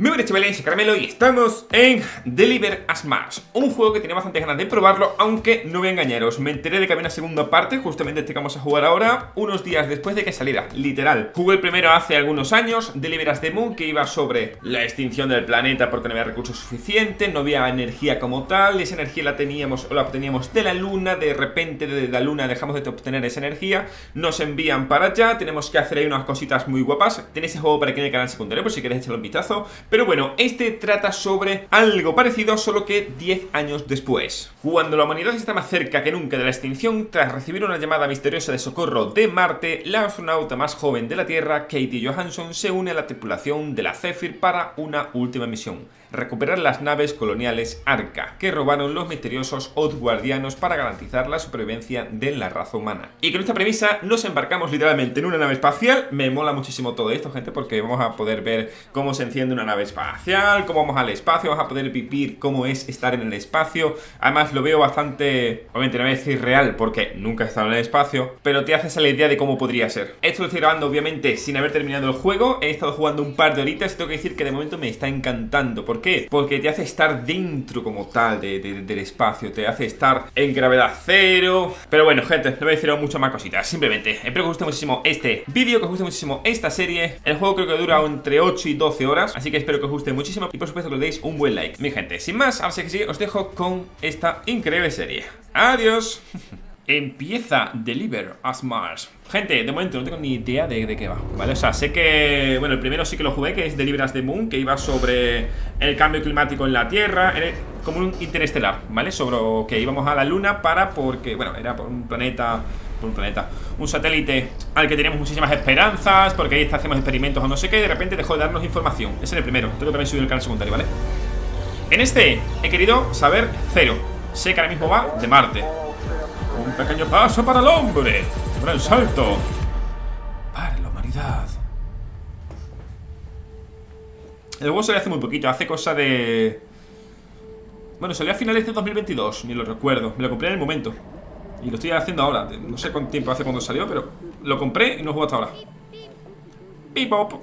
Muy buenas chavales, soy Caramelo y estamos en Deliver Us Mars, un juego que tenía bastantes ganas de probarlo, aunque no voy a engañaros, me enteré de que había una segunda parte, justamente este que vamos a jugar ahora, unos días después de que saliera, literal. Jugué el primero hace algunos años, Deliver Us The Moon, que iba sobre la extinción del planeta porque no había recursos suficientes, no había energía como tal, esa energía la obteníamos de la luna, de repente de la luna dejamos de obtener esa energía, nos envían para allá, tenemos que hacer ahí unas cositas muy guapas, tenéis ese juego para aquí en el canal secundario, por si queréis echarle un vistazo. Pero bueno, este trata sobre algo parecido, solo que 10 años después. Cuando la humanidad está más cerca que nunca de la extinción, tras recibir una llamada misteriosa de socorro de Marte, la astronauta más joven de la Tierra, Katie Johansson, se une a la tripulación de la Zephyr para una última misión: recuperar las naves coloniales Arca, que robaron los misteriosos Odd Guardianos para garantizar la supervivencia de la raza humana. Y con esta premisa nos embarcamos literalmente en una nave espacial. Me mola muchísimo todo esto, gente, porque vamos a poder ver cómo se enciende una nave espacial, cómo vamos al espacio, vamos a poder vivir cómo es estar en el espacio. Además lo veo bastante, obviamente no voy a decir real porque nunca he estado en el espacio, pero te haces a la idea de cómo podría ser. Esto lo estoy grabando obviamente sin haber terminado el juego, he estado jugando un par de horitas y tengo que decir que de momento me está encantando. ¿Por qué? Porque te hace estar dentro como tal del espacio, te hace estar en gravedad cero. Pero bueno, gente, no voy a deciros mucho más cositas, simplemente espero que os guste muchísimo este vídeo, que os guste muchísimo esta serie. El juego creo que dura entre 8 y 12 horas, así que espero que os guste muchísimo y por supuesto que le deis un buen like. Mi gente, sin más, ahora sí que sí, os dejo con esta increíble serie. ¡Adiós! Empieza Deliver Us Mars. Gente, de momento no tengo ni idea de qué va, ¿vale? O sea, sé que... bueno, el primero sí que lo jugué, que es Deliver Us The Moon, que iba sobre el cambio climático en la Tierra, como un interestelar, ¿vale? Sobre que íbamos a la Luna para... porque, bueno, era por un planeta... un satélite al que teníamos muchísimas esperanzas, porque ahí hacemos experimentos o no sé qué, y de repente dejó de darnos información. Ese es el primero, tengo que también subir el canal secundario, ¿vale? En este he querido saber cero. Sé que ahora mismo va de Marte. Un pequeño paso para el hombre, un gran salto para la humanidad. El juego salió hace muy poquito, hace cosa de... bueno, salió a finales de 2022, ni lo recuerdo. Me lo compré en el momento y lo estoy haciendo ahora. No sé cuánto tiempo hace cuando salió, pero lo compré y no juego hasta ahora. Bebop.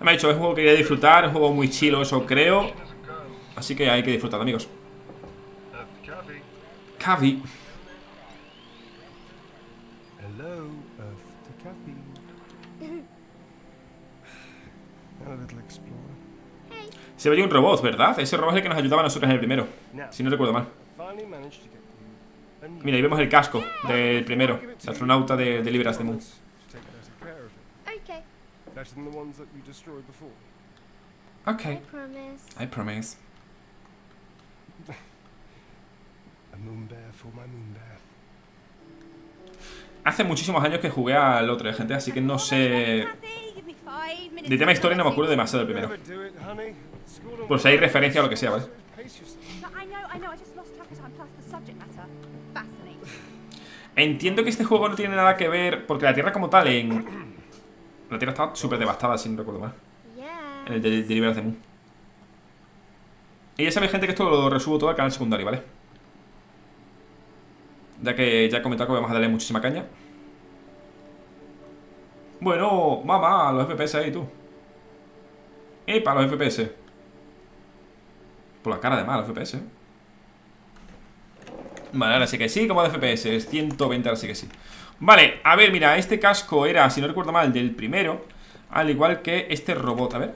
Me ha dicho, es un juego que quería disfrutar, es un juego muy chilo, eso creo. Así que hay que disfrutar, amigos. Cavi. Hello, Earth to Cavi. Hello, little explorer. Hey. Se veía un robot, ¿verdad? Ese robot es el que nos ayudaba a nosotros en el primero, si no recuerdo mal. Mira, ahí vemos el casco del primero, el astronauta de Deliver Us The Moon. Okay. I promise. Hace muchísimos años que jugué al otro, gente, así que no sé. De tema historia no me acuerdo demasiado del primero. Pues hay referencia a lo que sea, ¿vale? Entiendo que este juego no tiene nada que ver, porque la Tierra como tal en... la Tierra estaba súper devastada, si no recuerdo mal, en el de Deliver Us The Moon. Y ya sabéis, gente, que esto lo resubo todo al canal secundario, ¿vale? Ya que ya he comentado que vamos a darle muchísima caña. Bueno, mamá, los FPS ahí, tú. Epa, los FPS. Por la cara de mal, los FPS. Vale, ahora sí que sí, como de FPS, es 120, ahora sí que sí. Vale, a ver, mira, este casco era, si no recuerdo mal, del primero. Al igual que este robot, a ver.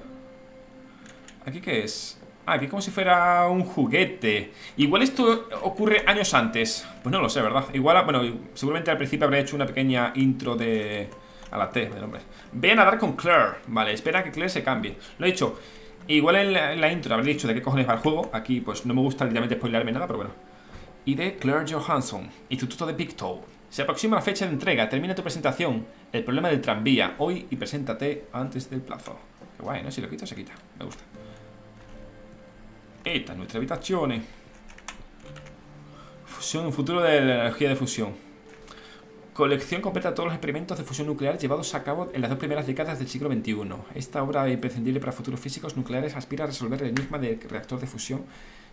¿Aquí qué es? Ah, aquí como si fuera un juguete. Igual esto ocurre años antes. Pues no lo sé, ¿verdad? Igual, bueno, seguramente al principio habré hecho una pequeña intro de... a la T, del hombre. Ve a nadar con Claire. Vale, espera a que Claire se cambie. Lo he dicho. Igual en la intro habré dicho de qué cojones va el juego. Aquí, pues, no me gusta literalmente spoilarme nada, pero bueno. Y de Claire Johansson, Instituto de Pictou. Se aproxima la fecha de entrega. Termina tu presentación. El problema del tranvía. Hoy y preséntate antes del plazo. Qué guay, ¿no? Si lo quito, se quita. Me gusta. Esta es nuestra habitación. Fusión, un futuro de la energía de fusión. Colección completa de todos los experimentos de fusión nuclear llevados a cabo en las dos primeras décadas del siglo XXI. Esta obra imprescindible para futuros físicos nucleares aspira a resolver el enigma del reactor de fusión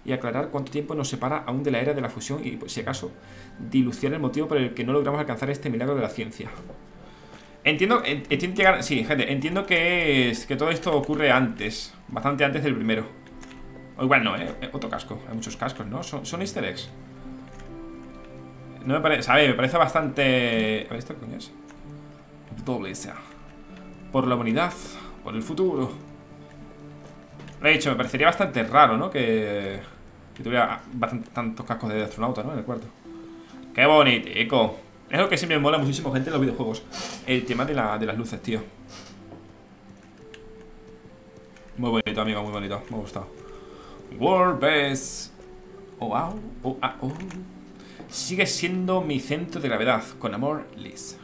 y aclarar cuánto tiempo nos separa aún de la era de la fusión y, si acaso, dilucidar el motivo por el que no logramos alcanzar este milagro de la ciencia. Entiendo que llegar... Sí, gente, entiendo que, que todo esto ocurre antes, bastante antes del primero. O igual no, ¿eh? Otro casco. Hay muchos cascos, ¿no? Son easter eggs. No me parece... ¿Sabes? Me parece bastante... A ver, ¿esto qué coño es? WSA. Por la humanidad, por el futuro. Lo he dicho, me parecería bastante raro, ¿no? Que tuviera bastante, tantos cascos de astronauta, ¿no? En el cuarto. ¡Qué bonitico! Es lo que siempre me mola muchísimo, gente, en los videojuegos. El tema de las luces, tío. Muy bonito, amigo, muy bonito. Me ha gustado. World Best. Oh, wow. Oh, ah, oh. Sigue siendo mi centro de gravedad. Con amor, Liz.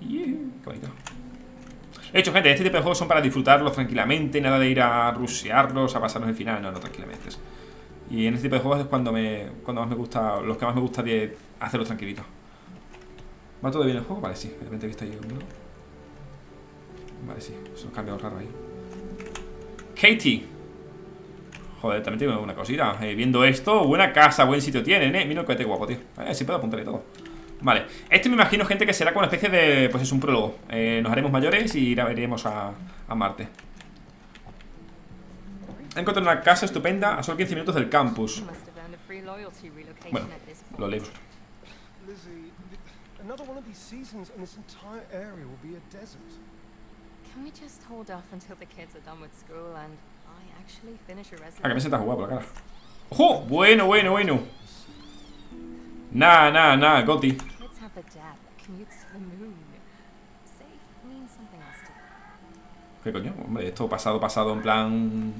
Yeah. Qué bonito. De hecho, gente, este tipo de juegos son para disfrutarlos tranquilamente. Nada de ir a rushearlos, a pasarnos el final. No, no, tranquilamente. Y en este tipo de juegos es cuando más me gusta. Los que más me gusta de hacerlos tranquilitos. ¿Va todo bien el juego? Vale, sí. De repente he visto ahí uno. Vale, sí. Son cambios raros ahí. Katie. Joder, también tengo una cosita. Viendo esto, buena casa, buen sitio tienen, ¿eh? Mira el cohete guapo, tío. Sí puedo apuntar y todo. Vale, este me imagino, gente, que será como una especie de... Pues es un prólogo. Nos haremos mayores y iremos a Marte. He encontrado una casa estupenda a solo 15 minutos del campus. Bueno, lo leemos. Ah, que me sienta jugada por la cara. ¡Ojo! Bueno, bueno, bueno. Nah, nah, nah, Goti. ¿Qué coño? Hombre, esto pasado, en plan...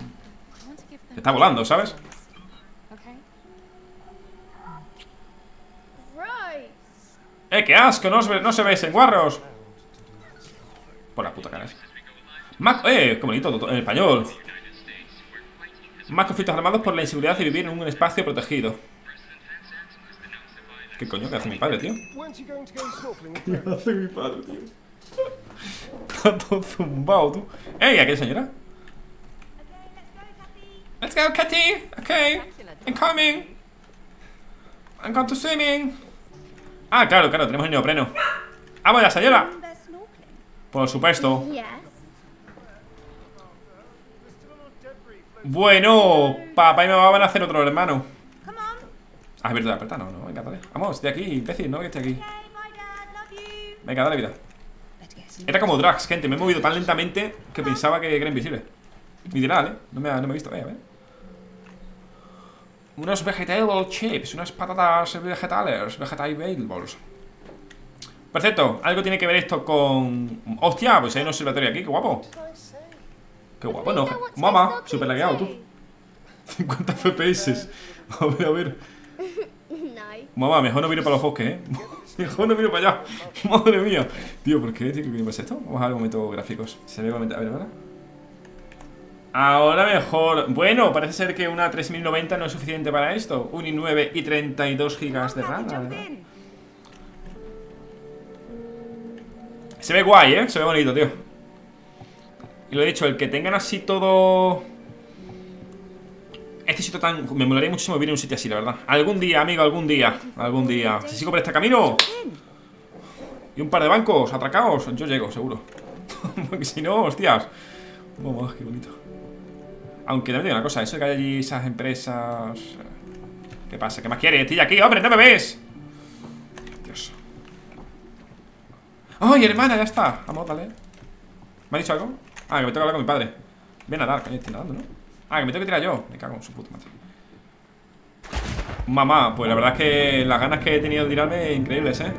Está volando, ¿sabes? ¡Qué asco! No se veis en guarros. Por la puta cara. ¡Qué bonito! En español. Más conflictos armados por la inseguridad y vivir en un espacio protegido. ¿Qué coño? ¿Qué hace mi padre, tío? ¿Qué hace mi padre, tío? Está todo zumbado, tú. ¡Ey! ¿Aquella señora? Let's go, Katy. Okay, I'm coming. I'm going to swimming. Ah, claro, claro, tenemos el neopreno. ¡Vamos, la señora! Por supuesto. Bueno, papá y mamá van a hacer otro hermano. Ah, es verdad, aperta, no, no, venga, dale. Vamos, estoy aquí, imbécil, no que esté aquí. Venga, dale, vida. Era como Drax, gente, me he movido tan lentamente que pensaba que era invisible. Literal, ¿eh? No me he visto, a ver. Unos vegetable chips, unas patatas vegetales, vegetables. Perfecto, algo tiene que ver esto con... ¡Hostia! Pues hay un observatorio aquí, qué guapo. Qué guapo, ¿no? Mamá, super lagueado, tú. 50 FPS. A ver, a ver. Mamá, mejor no miro para los bosques, ¿eh? Mejor no miro para allá. Madre mía. Tío, ¿por qué? ¿Qué pasa esto? Vamos a ver un momento gráficos. Se ve momento... A ver, ¿verdad? Ahora mejor. Bueno, parece ser que una 3090 no es suficiente para esto. Un i9 y 32 GB de RAM, ¿verdad? Se ve guay, ¿eh? Se ve bonito, tío. Y lo he dicho, el que tengan así todo... Este sitio tan... Me molaría muchísimo vivir en un sitio así, la verdad. Algún día, amigo, algún día. Algún día. Si sigo por este camino y un par de bancos atracados, yo llego, seguro. Porque si no, hostias. Vamos, qué bonito. Aunque también tengo una cosa, eso de que hay allí esas empresas... ¿Qué pasa? ¿Qué más quieres? Estoy aquí, hombre, no me ves. Dios. ¡Ay, hermana! Ya está. Vamos, dale. ¿Me ha dicho algo? Ah, que me tengo que hablar con mi padre. Voy a nadar, coño, estoy nadando, ¿no? Ah, que me tengo que tirar yo. Me cago en su puta madre. Mamá, pues la verdad es que las ganas que he tenido de tirarme, increíbles, ¿eh?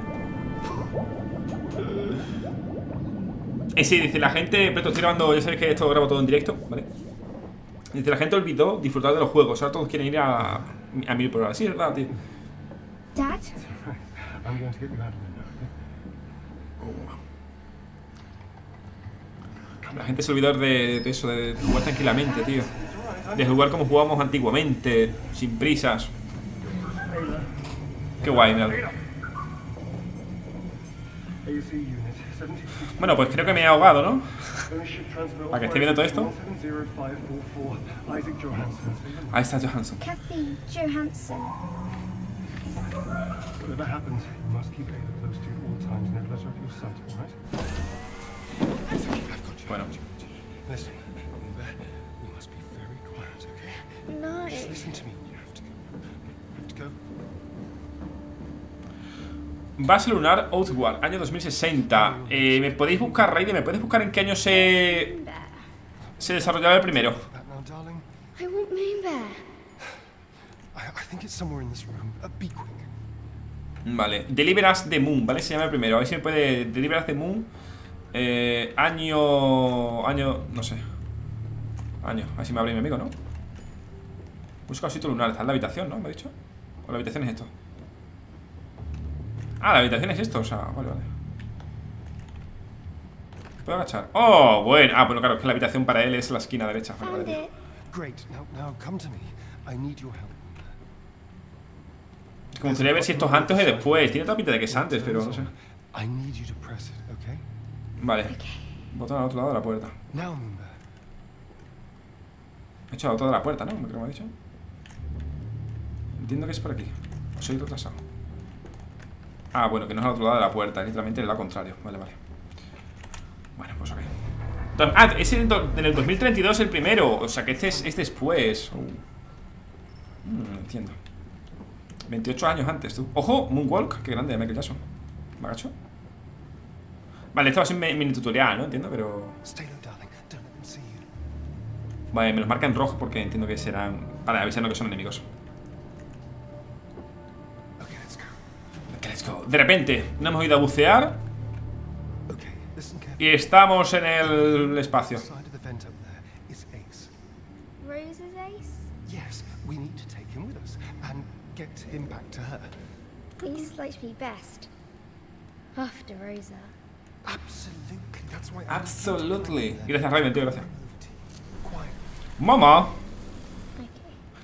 Y sí, dice la gente, pero estoy grabando, ya sabéis que esto lo grabo todo en directo, ¿vale? Dice la gente olvidó disfrutar de los juegos, ahora todos quieren ir a 1000 por hora. Sí, es verdad, tío. Dad. La gente se olvidó de eso, de jugar tranquilamente, tío. De jugar como jugábamos antiguamente, sin prisas. Qué guay, ¿no? Bueno, pues creo que me he ahogado, ¿no? ¿Para que esté viendo todo esto? Isaac Johansson. Whatever happens, you must keep Ayla close to you at all times. Never let her out of your sight, all right? That's okay. I've got you. Why not? Listen, we must be very quiet, okay? No. Just listen to me. You have to go. You have to go. Base lunar Outward, año 2060. ¿Me podéis buscar, Raiden? ¿Me podéis buscar en qué año se desarrollaba el primero? Vale, Deliver Us The Moon, ¿vale? Se llama el primero. A ver si me puede. Deliver Us The Moon. Año. No sé. Año. Así me abre mi amigo, ¿no? Busca sitio lunar. Está en la habitación, ¿no? ¿Me ha dicho? ¿O la habitación es esto? Ah, la habitación es esto, o sea, vale, vale. ¿Puedo agachar? Oh, bueno. Ah, bueno, claro, es que la habitación para él es la esquina derecha. Vale, vale. Me gustaría ver si esto es antes o después. Tiene toda pinta de que es antes, pero no sé. Vale. Botón al otro lado de la puerta. He hecho al otro lado de la puerta, ¿no? Creo que me ha dicho. Entiendo que es por aquí. Os he ido atrasado. Ah, bueno, que no es al otro lado de la puerta, literalmente es lado contrario. Vale, vale. Bueno, pues ok. Ah, es en el 2032 el primero. O sea que este es después. Entiendo. 28 años antes, tú. Ojo, Moonwalk, qué grande, Michael Jackson. ¿Me agacho? Vale, esto va a ser un mini tutorial, ¿no? Entiendo, pero. Vale, me los marca en rojo porque entiendo que serán. Para avisarnos que son enemigos. De repente, no hemos ido a bucear y estamos en el espacio. Absolutely. Gracias, Ryan, tío, gracias. Mamá.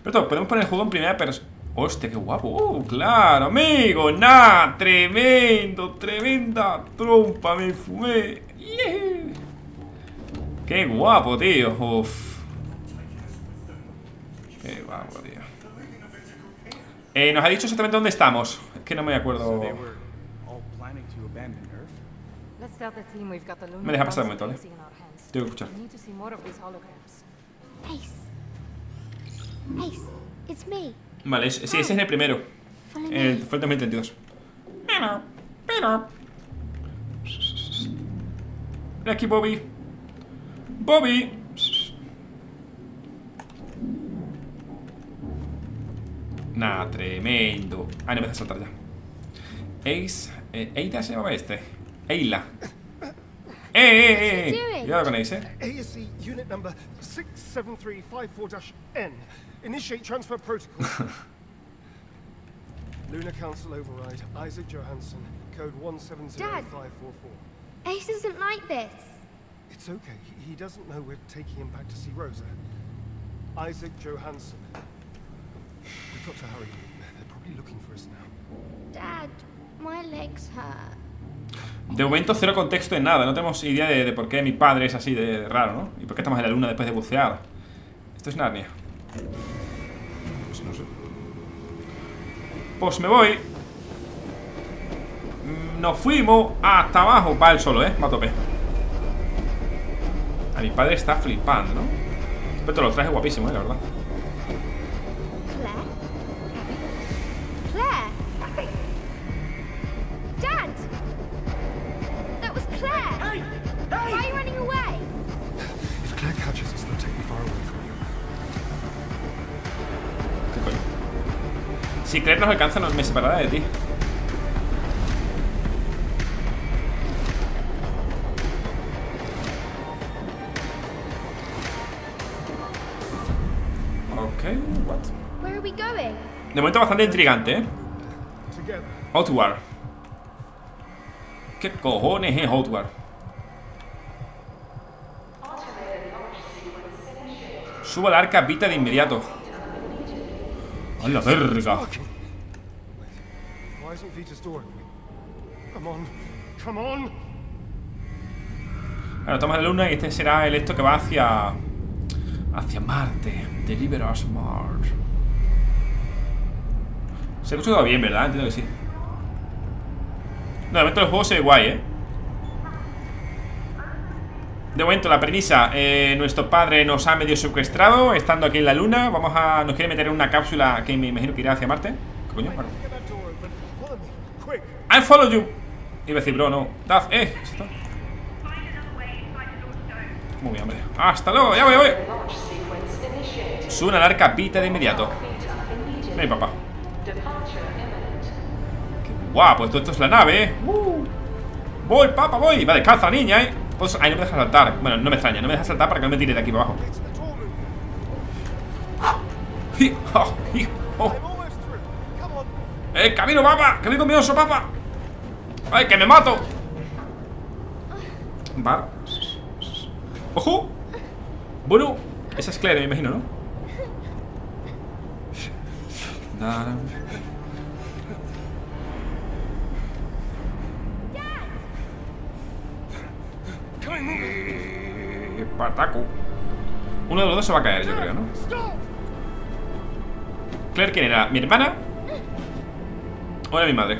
Pero podemos poner el juego en primera persona. Hostia, qué guapo. Claro, amigo. Nah, tremendo, tremenda trompa. Me fumé. Yeah. Qué guapo, tío. Uf. Qué guapo, tío. Nos ha dicho exactamente dónde estamos. Es que no me acuerdo. Me deja pasar un momento, ¿vale? Tengo que escuchar. It's me. Vale, sí, ese es el primero. Fue el 2022. Pero. Ven aquí, Bobby. Bobby. Nah, tremendo. Ah, no me dejas saltar ya. Ace. Ayla se llamaba este. Ayla. Cuidado con Ace, ASE unit number 67354-N. Initiate transfer protocol. Lunar Council override. Isaac Johansson. Code 170544. Ace isn't like this. It's okay. He doesn't know we're taking him back to see Rosa. Isaac Johansson. We've got to hurry. They're probably looking for us now. Dad, my legs hurt. De momento cero contexto en nada. No tenemos idea de por qué mi padre es así de raro, ¿no? Y por qué estamos en la luna después de bucear. Esto es Narnia. Pues no sé. Pues me voy. Nos fuimos hasta abajo. Va él solo, va a tope. A mi padre está flipando, ¿no? Pero lo traje guapísimo, la verdad. Claire. Dad. That was Claire. Hey. Hey. Why are you running away? If Claire catches us, they'll take me far away from you. Si Claire nos alcanza, me separará de ti. Okay, what? Where are we going? De momento bastante intrigante, Outward. ¿Qué cojones es Outward? Subo al arca Vita de inmediato. ¡A la verga! Ahora estamos en la luna y este será el esto que va hacia Marte. Deliver Us Mars. Se ha escuchado bien, ¿verdad? Entiendo que sí. No, de momento el juego se ve guay, ¿eh? De momento la premisa, nuestro padre nos ha medio secuestrado, estando aquí en la luna. Vamos a... nos quiere meter en una cápsula que me imagino que irá hacia Marte. ¿Qué coño? Bueno. I follow you. Iba a decir, bro, no. Daf, muy bien, hombre. Hasta luego, ya voy. Suena al arca pita de inmediato. Ven, papá. Qué guapo, pues esto es la nave, ¿eh? Voy, papá, voy. Va descalza, niña, ¿eh? Pues ahí no me deja saltar. Bueno, no me extraña, no me deja saltar para que no me tire de aquí para abajo. ¡El camino, papá! ¡Que voy con mi oso, papá! ¡Ay, que me mato! Vale. ¡Ojo! Bueno, esa es Claire, me imagino, ¿no? Pataco. Uno de los dos se va a caer, yo creo, ¿no? Claire, ¿quién era? ¿Mi hermana? ¿O era mi madre?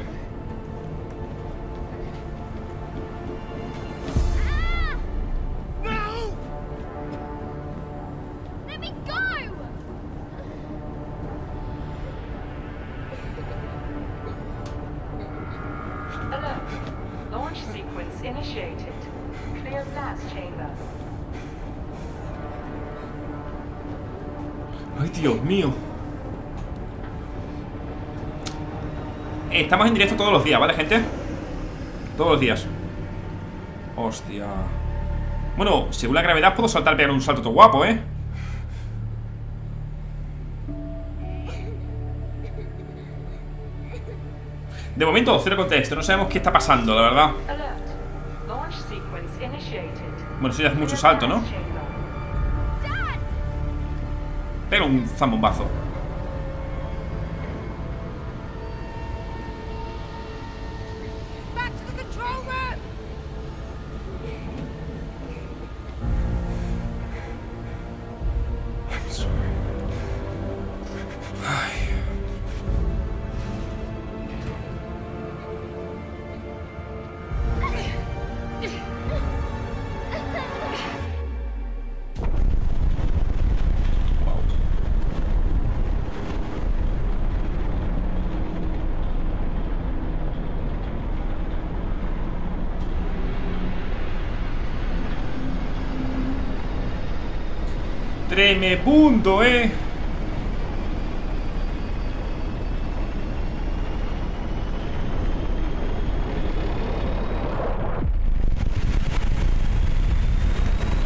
Estamos en directo todos los días, ¿vale, gente? Todos los días. Hostia. Bueno, según la gravedad puedo saltar, pegar un salto todo guapo, ¿eh? De momento, cero contexto. No sabemos qué está pasando, la verdad. Bueno, eso ya es mucho salto, ¿no? Pero un zambombazo. Tremebundo, ¿eh?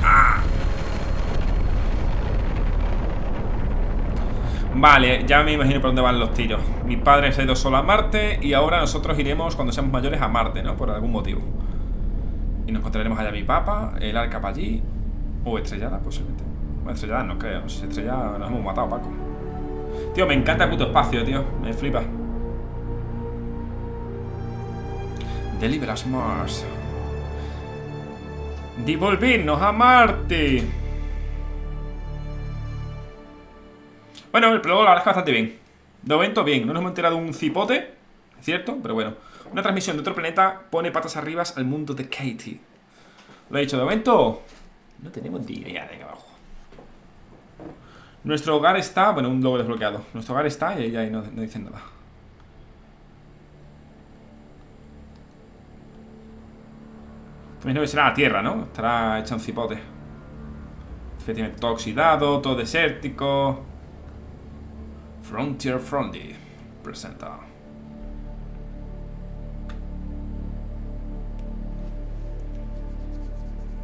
Ah. Vale, ya me imagino por dónde van los tiros. Mi padre se ha ido solo a Marte y ahora nosotros iremos cuando seamos mayores a Marte, ¿no? Por algún motivo. Y nos encontraremos allá mi papá, el arca para allí. O estrellada, posiblemente. Estrellada no creo, si estrellada nos hemos matado, Paco. Tío, me encanta el puto espacio, tío. Me flipa. Deliver Us Mars. Devolvernos a Marte. Bueno, el prologo la verdad es bastante bien. De momento bien, no nos hemos enterado un cipote, es cierto, pero bueno. Una transmisión de otro planeta pone patas arriba al mundo de Katie. Lo he dicho, de momento no tenemos ni idea de abajo. Nuestro hogar está... Bueno, un logo desbloqueado. Nuestro hogar está y ahí no dicen nada. También no será la tierra, ¿no? Estará hecha un cipote. Efectivamente, todo oxidado, todo desértico. Frontier Frondy presenta.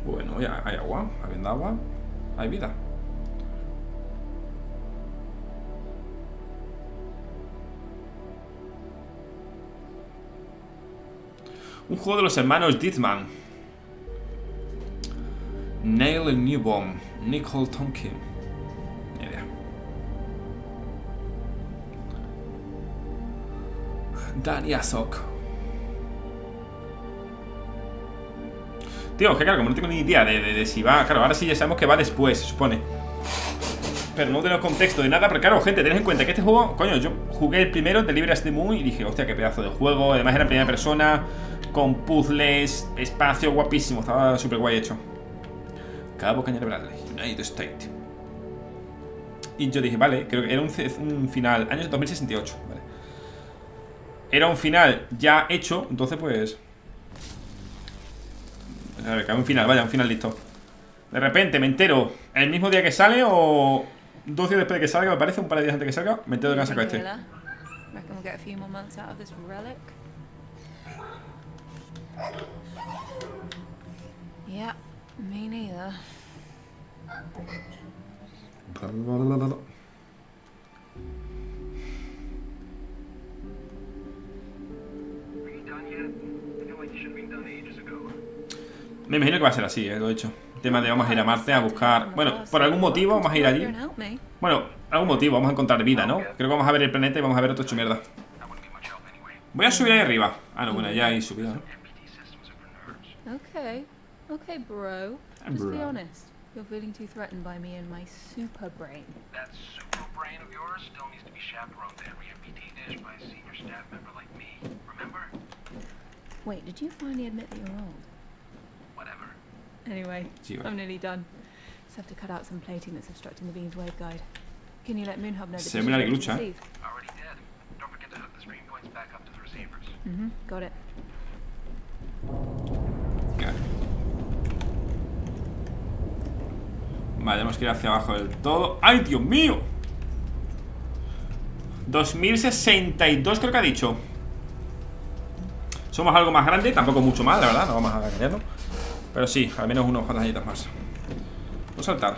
Bueno, ya hay agua. Habiendo agua, hay vida. Un juego de los hermanos Dittman. Neil Newbom, Nicole Tonkin. Ni idea. Danny Azok. Tío, que claro, como no tengo ni idea de si va. Claro, ahora sí ya sabemos que va después, se supone. pero no tengo contexto de nada. Pero claro, gente, tened en cuenta que este juego, coño, yo jugué el primero, Deliver Us The Moon, y dije, hostia, qué pedazo de juego. Además era en primera persona, con puzzles, espacio, guapísimo. Estaba súper guay hecho. Cabo Cañaveral, United States. Y yo dije, vale, creo que era un final, año 2068, vale. Era un final ya hecho, entonces pues... A ver, que un final, vaya, un final listo. De repente me entero el mismo día que sale o 2 días después de que salga, me parece, un par de días antes de que salga, me entero de que han sacado este. Yeah, me neither. Me imagino que va a ser así, lo he hecho. El tema de vamos a ir a Marte a buscar... Bueno, por algún motivo vamos a ir allí. Bueno, algún motivo, vamos a encontrar vida, ¿no? Creo que vamos a ver el planeta y vamos a ver otro hecho mierda. Voy a subir ahí arriba. Ah, no, bueno, ya hay subida, ¿no? Okay, bro. Just be honest. You're feeling too threatened by me and my super brain. That super brain of yours still needs to be chaperoned every MPD dish by a senior staff member like me. Remember? Wait, did you finally admit that you're old? Whatever. Anyway, I'm nearly done. Just have to cut out some plating that's obstructing the beam's waveguide. Can you let Moonhub know that you're already dead? Don't forget to hook the stream points back up to the receivers. Mm-hmm. Got it. Got it. Vale, tenemos que ir hacia abajo del todo. ¡Ay, Dios mío! 2062 creo que ha dicho. Somos algo más grande, tampoco mucho más, la verdad, no vamos a engañarnos. Pero sí, al menos unos cuantos añitos más. Voy a saltar.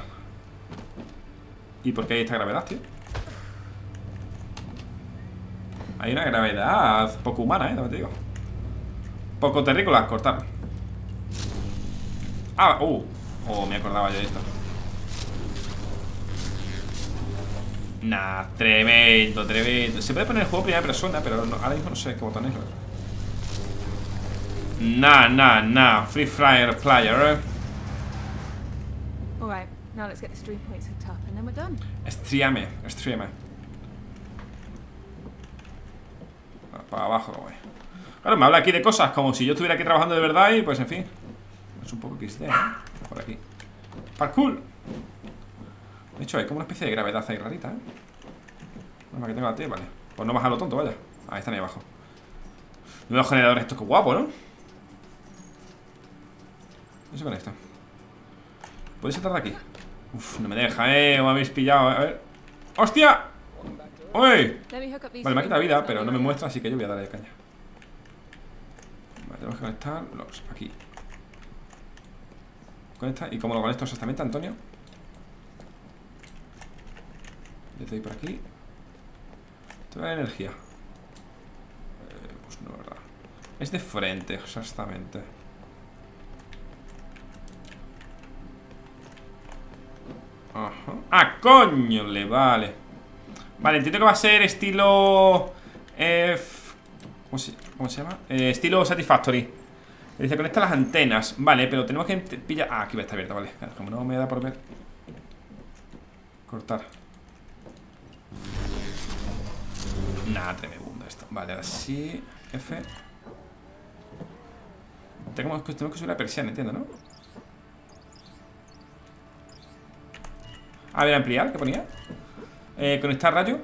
¿Y por qué hay esta gravedad, tío? Hay una gravedad poco humana, también te digo. Poco terrícola, cortar. Ah, oh, me acordaba yo de esto. Nah, tremendo, tremendo. Se puede poner el juego en primera persona, pero no, ahora mismo no sé qué botón es. Nah. Free Fire Player. Alright, now let's get the stream points hooked up and then we're done. Streame. Para abajo, güey. Claro, me habla aquí de cosas como si yo estuviera aquí trabajando de verdad y pues en fin. Es un poco XD, ¿eh? Por aquí. Parkour. De hecho, hay como una especie de gravedad ahí rarita, ¿eh? No más que tengo la T, vale. Pues no baja lo tonto, vaya. Ahí están ahí abajo. Los generadores estos, que guapo, ¿no? No sé con esto. ¿Podéis saltar de aquí? Uf, no me deja, me habéis pillado, a ver. ¡Hostia! ¡Uy! Vale, me ha quitado vida, pero no me muestra, así que yo voy a darle caña. Vale, tenemos que conectar los aquí. Conecta. ¿Y cómo lo conecto exactamente, Antonio? Yo te doy por aquí. Toda la energía. Pues no, la verdad. Es de frente, exactamente. Ajá. ¡Ah, coño! Le vale. Vale, entiendo que va a ser estilo... ¿Cómo se llama? Estilo Satisfactory. Dice, conecta las antenas. Vale, pero tenemos que pillar... Ah, aquí va a estar abierta, vale. Como no me da por ver. Cortar. Nah, tremendo esto. Vale, ahora sí. F. Tenemos que subir la persiana, entiendo, ¿no? A ver, ampliar, ¿qué ponía? Conectar rayo.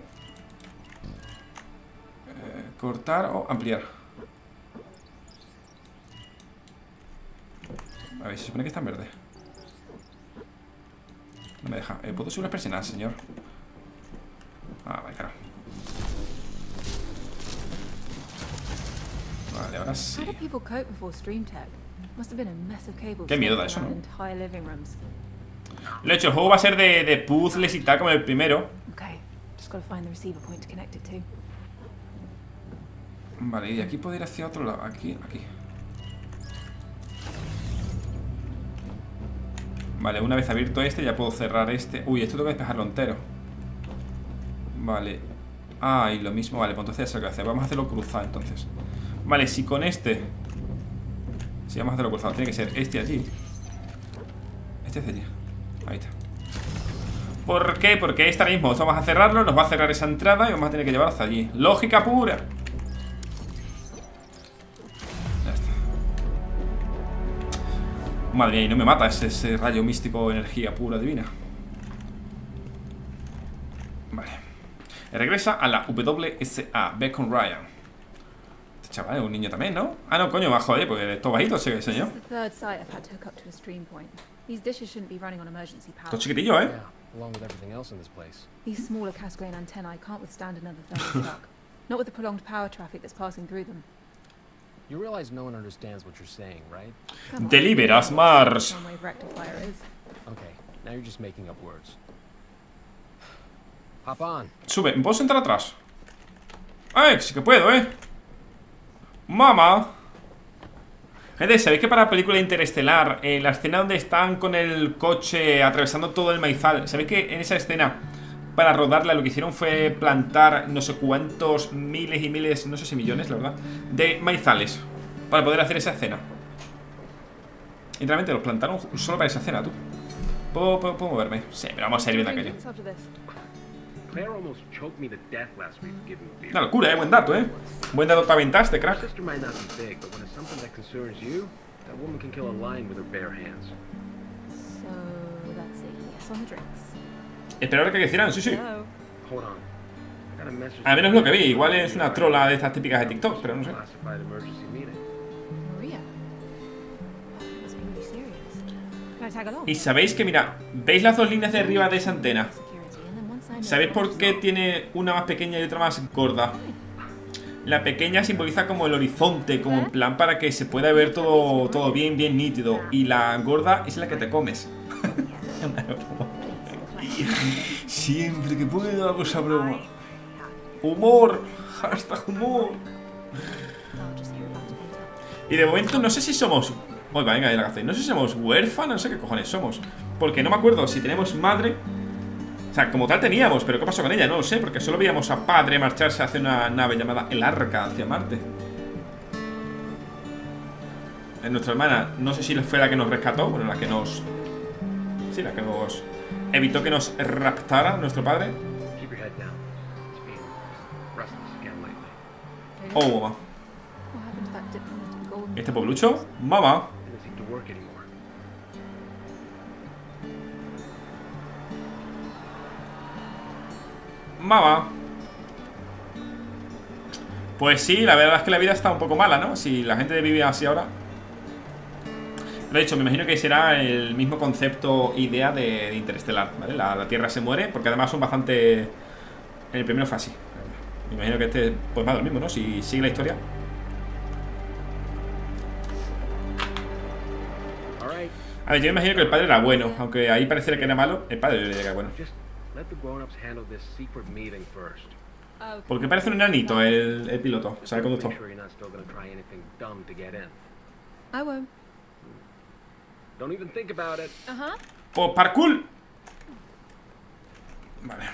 Cortar o ampliar. A ver, se supone que está en verde. No me deja. ¿Puedo subir las persianas, señor? Ah, vale, claro. Vale, ahora sí. Qué miedo da eso, ¿no? Lo he hecho, el juego va a ser de puzzles y tal, como el primero. Vale, y aquí puedo ir hacia otro lado. Aquí. Vale, una vez abierto este, ya puedo cerrar este. Uy, esto tengo que despejarlo entero. Vale. Ah, y lo mismo, vale, pues entonces ya sé lo que hacer. Vamos a hacerlo cruzado, entonces. Vale, si con este... Si vamos a hacerlo cruzado, tiene que ser este allí. Este es allí. Ahí está. ¿Por qué? Porque esta mismo vamos a cerrarlo, nos va a cerrar esa entrada y vamos a tener que llevar hasta allí. Lógica pura. Ya está. Madre mía, y no me mata ese rayo místico, energía pura divina. Vale. Regresa a la WSA, ve con Ryan. Este chaval es un niño también, ¿no? Ah, no, coño, bajo, ¿eh? Porque todo bajito, ese señor. Todo chiquitillo, ¿eh? Along with everything else in this place. These smaller Casgrain antennae can't withstand another thermal shock. Not with the prolonged power traffic that's passing through them. You realize no one understands what you're saying, right? Deliver Us Mars. Okay, now you're just making up words. Hop on. Sube, ¿me puedo sentar atrás? ¡Ay, sí que puedo, eh! ¡Mamá! Gente, ¿sabéis que para la película Interestelar, la escena donde están con el coche atravesando todo el maizal, sabéis que en esa escena, para rodarla, lo que hicieron fue plantar no sé cuántos miles y miles, no sé si millones, la verdad, de maizales para poder hacer esa escena? Y realmente los plantaron solo para esa escena, tú. ¿Puedo moverme? Sí, pero vamos a ir viendo aquello. Una locura, buen dato, eh. Buen dato, te aventaste, crack. Esperaba que hicieran, sí. A menos lo que vi, igual es una trola de estas típicas de TikTok, pero no sé. Y sabéis que, mira, ¿veis las dos líneas de arriba de esa antena? ¿Sabéis por qué tiene una más pequeña y otra más gorda? La pequeña simboliza como el horizonte, como en plan para que se pueda ver todo bien, bien nítido. Y la gorda es la que te comes. Siempre que puedo hago esa broma. Humor, hashtag humor. Y de momento no sé si somos... Oiga, venga, ya la hacéis. No sé si somos huérfanos, no sé qué cojones somos. Porque no me acuerdo si tenemos madre... O sea, como tal teníamos, pero ¿qué pasó con ella? No lo sé, porque solo veíamos a padre marcharse hacia una nave llamada el Arca, hacia Marte. Nuestra hermana, no sé si fue la que nos rescató, bueno, la que nos... Sí, la que nos... evitó que nos raptara nuestro padre. Oh, mamá. ¿Este poblucho? Mamá. Mamá. Pues sí, la verdad es que la vida está un poco mala, ¿no? Si la gente vive así ahora. Lo he dicho, me imagino que será el mismo concepto, idea de Interestelar, ¿vale? La Tierra se muere, porque además son bastante... En el primero fue así. Me imagino que este, pues más lo mismo, ¿no? Si sigue la historia. A ver, yo me imagino que el padre era bueno, aunque ahí pareciera que era malo, el padre era bueno. Porque parece un enanito el piloto, o sea, el conductor. ¡Oh, parkour! Vale.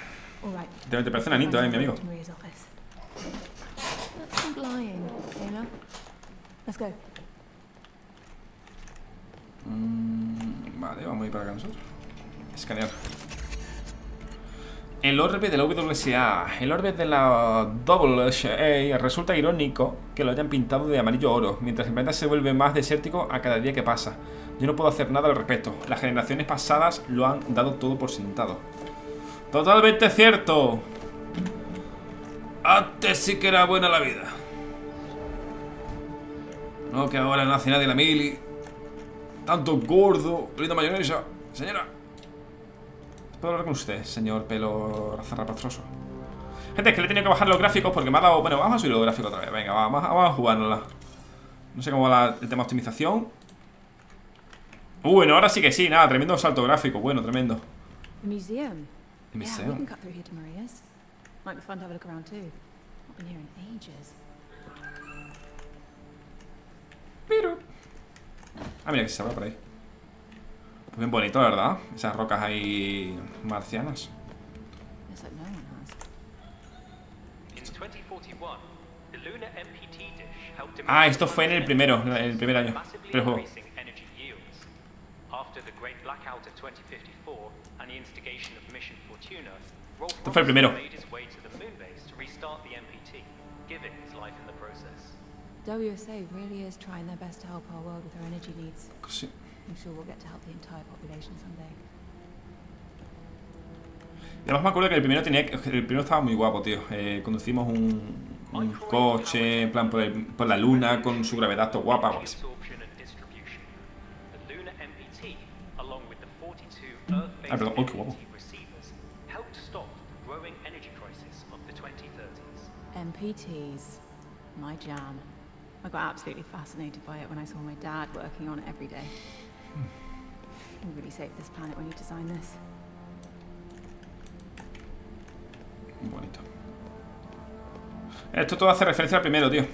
Te parece un enanito, mi amigo. Vale, vamos a ir para acá nosotros. Escanear. El orbe de la WSA, el orbe de la WSA, resulta irónico que lo hayan pintado de amarillo oro, mientras el planeta se vuelve más desértico a cada día que pasa. Yo no puedo hacer nada al respecto, las generaciones pasadas lo han dado todo por sentado. Totalmente cierto. Antes sí que era buena la vida. No, que ahora no hace nadie la mili. Tanto gordo, linda mayonesa, señora. ¿Puedo hablar con usted, señor pelo zarrapastroso? Gente, es que le he tenido que bajar los gráficos porque me ha dado... Bueno, vamos a subir los gráficos otra vez. Venga, vamos a jugárnosla. No sé cómo va el tema de optimización. Bueno, ahora sí que sí, nada, tremendo salto gráfico. Bueno, tremendo. El museo. Pero... Ah, mira que se va por ahí. Pues bien bonito, la verdad. Esas rocas ahí marcianas. Ah, esto fue en el primer año del juego. Esto fue el primero. WSA really is trying their best to help our world with our energy needs. Sí. I'm sure we'll get to help the entire population someday. Además me acuerdo que el primero estaba muy guapo, tío. Conducimos un coche, en plan por la luna con su gravedad todo guapa. Pues. Ah, perdón, oh, qué guapo. MPTs, my jam. I got absolutely fascinated by it when I saw my dad working on it every day. You really saved this planet when you designed this. Muy bonito. Esto todo hace referencia al primero, tío.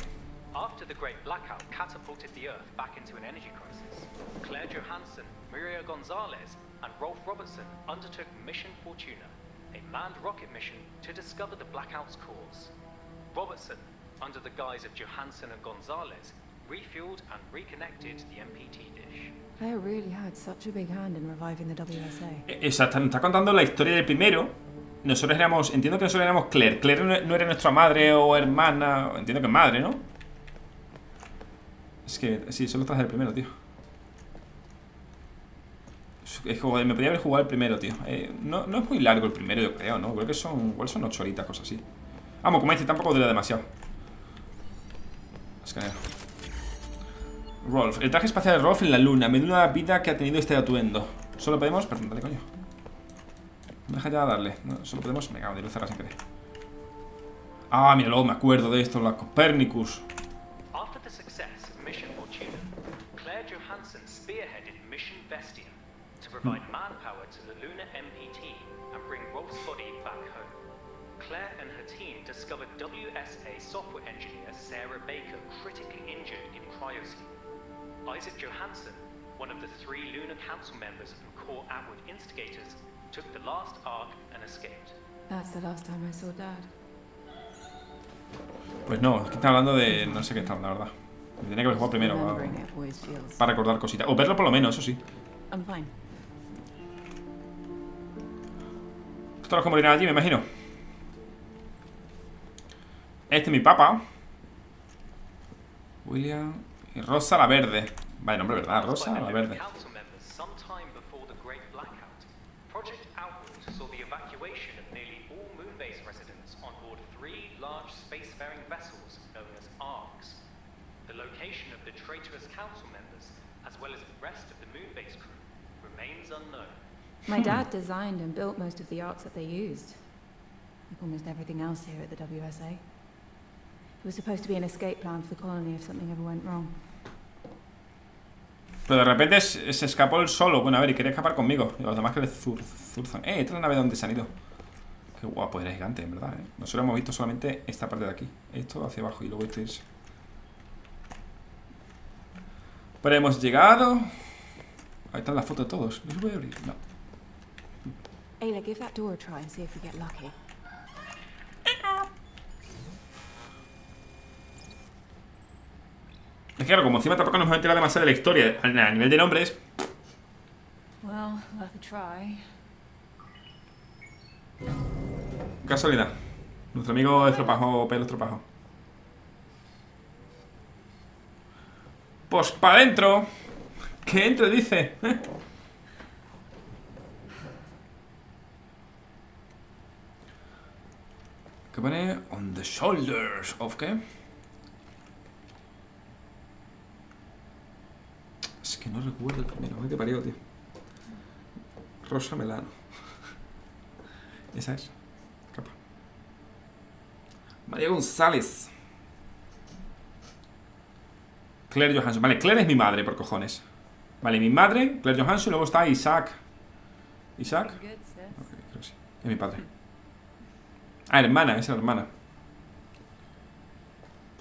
After the great blackout catapulted the Earth back into an energy crisis, Claire Johansson, Maria Gonzalez, and Rolf Robertson undertook Mission Fortuna, a manned rocket mission to discover the blackout's cause. Robertson, under the guise of Johansson and Gonzalez, refueled and reconnected the MPT dish. Claire really had such a big hand in reviving the WSA. Exacto, nos está contando la historia del primero. Nosotros éramos, entiendo que nosotros éramos Claire. Claire no era nuestra madre o hermana. Entiendo que es madre, ¿no? Es que, sí, solo traje el primero, tío. Es que, joder, me podía haber jugado el primero, tío. No es muy largo el primero, yo creo, ¿no? Creo que son, igual son 8 horitas, cosas así. Vamos, como este tampoco dura demasiado. Escaneo. Rolf. El traje espacial de Rolf en la luna. Me da una vida que ha tenido este atuendo. Solo podemos... Perdón, dale, coño. No deja ya darle, no, solo podemos... Me cago, de cerrar sin querer. Ah, mira, luego me acuerdo de esto, la Copernicus. After the success of Mission Fortuna, Claire Johansson spearheaded Mission Vestia to provide manpower to the lunar MPT and bring Rolf's body back home. Claire and her team discovered WSA software engineer Sara Baker critically injured in cryosleep. Isaac Johansson, one of the 3 lunar council members and core outward instigators, took the last arc and escaped. That's the last time I saw Dad. Pues no, es que está hablando de... No sé qué está hablando, la verdad. Me tenía que haber jugado primero para recordar cositas. O verlo por lo menos, eso sí. Esto los combatirán allí, me imagino. Este es mi papá. William y Rosa la Verde. Vale, nombre, ¿verdad? Rosa la Verde. My dad designed and built most of the arcs that they used, like almost everything else here at the WSA. It was supposed to be an escape plan for the colony if something ever went wrong. Pero de repente se escapó él solo. Bueno, a ver, y quería escapar conmigo. Y los demás que le zurzan. Esta es la nave donde se han ido. Qué guapo, era gigante, en verdad, ¿eh? Nosotros hemos visto solamente esta parte de aquí. Esto hacia abajo y luego esto irse. Pero hemos llegado. Ahí están las fotos de todos. ¿No se puede abrir? No. Ayla, give that door a try and see if we get lucky. Es que claro, como encima tampoco nos hemos enterado demasiado de la historia a nivel de nombres. Well, worth a try. Casualidad. Nuestro amigo estropajo, pelo estropajo. Pues para adentro. Que entre, dice. ¿Qué pone? On the shoulders of qué. Es que no recuerdo el primero. Me te parió, tío. Rosa Melano. Esa es. Capa. María González. Claire Johansson. Vale, Claire es mi madre, por cojones. Vale, mi madre, Claire Johansson, luego está Isaac. ¿Isaac? Okay, creo que sí. Es mi padre. Ah, hermana, es la hermana.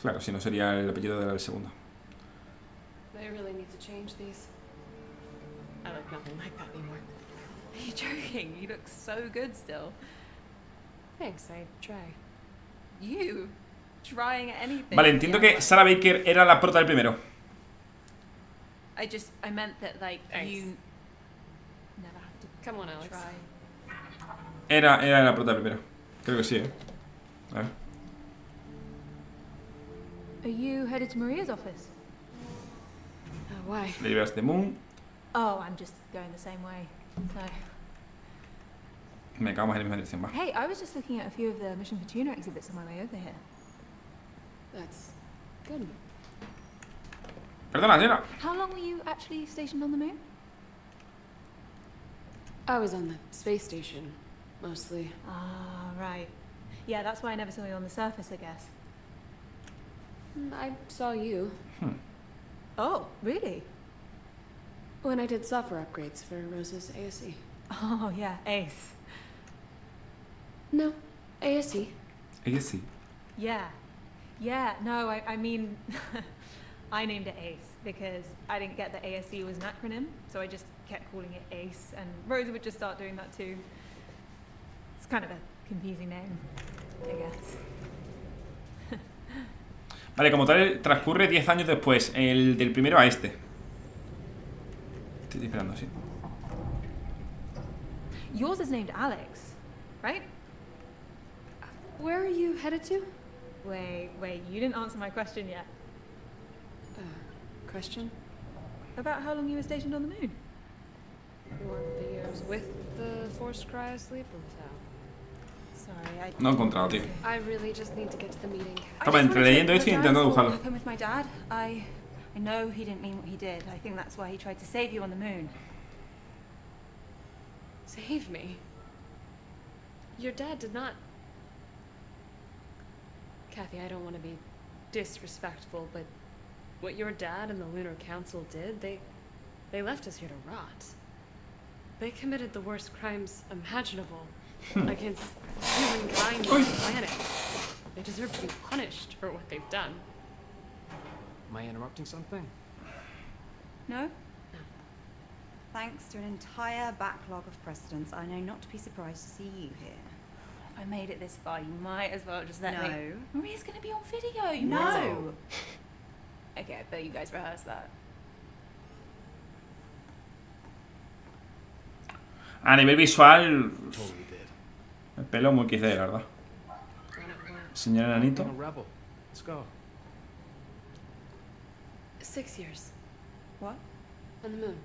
Claro, si no sería el apellido de la segunda. Vale, entiendo que Sara Baker era la prota del primero. I meant that, like, you Come on, Alex. Era la puerta primera. Creo que sí, ¿eh? A ver. Are you headed to Maria's office? Why? Deliver Us The Moon. Oh, I'm just going the same way. No. Me acabamos en la misma dirección, va. Hey, I was just looking at a few of the Mission Fortuna exhibits on my way over here. That's good. Perdona, señora. How long were you actually stationed on the moon? I was on the space station, mostly. Ah, right. Yeah, that's why I never saw you on the surface, I guess. I saw you. Oh, really? When I did software upgrades for Rose's ASE. Oh, yeah, ACE. No, ASE. ASE? Yeah. Yeah, no, I mean, I named it ACE because I didn't get that ASE was an acronym, so I just kept calling it ACE, and Rose would just start doing that too. It's kind of a confusing name, I guess. Vale, como tal, transcurre 10 años después, el del primero a este. Estoy esperando, sí. Yours is named Alex, right? Where are you headed to? Wait, you didn't answer my question yet. Question? About how long you were stationed on the moon? You want the years with the forced cryosleep or without? Sorry, I... No he encontrado, tío. Estaba entre leyendo esto y intentando dibujarlo. I know he didn't mean what he did. I think that's why he tried to save you on the moon. Save me? Your dad did not... Kathy, I don't want to be disrespectful, but what your dad and the Lunar Council did, they left us here to rot. They committed the worst crimes imaginable against humankind on the planet. They deserve to be punished for what they've done. Am I interrupting something? No? Thanks to an entire backlog of precedents, I know not to be surprised to see you here. If I made it this far, you might as well just let me. No. Maria's going to be on video, you know. Okay, I bet you guys rehearsed that. A nivel visual, el pelo muy quise, la verdad. Señor Anito. 6 years. What? On the moon.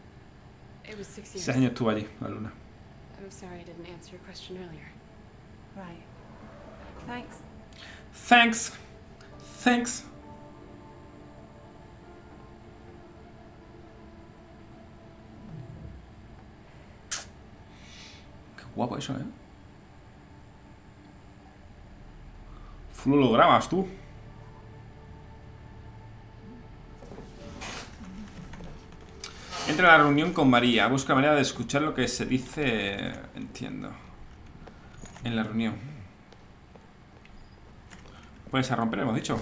6 years. 6 años estuvo allí, la luna. I'm sorry I didn't answer your question earlier. Right. Thanks. Qué guapo eso, ¿eh? Full hologramas, tú. Entra a la reunión con María. Busca manera de escuchar lo que se dice. Entiendo. En la reunión. Puedes a romper, hemos dicho.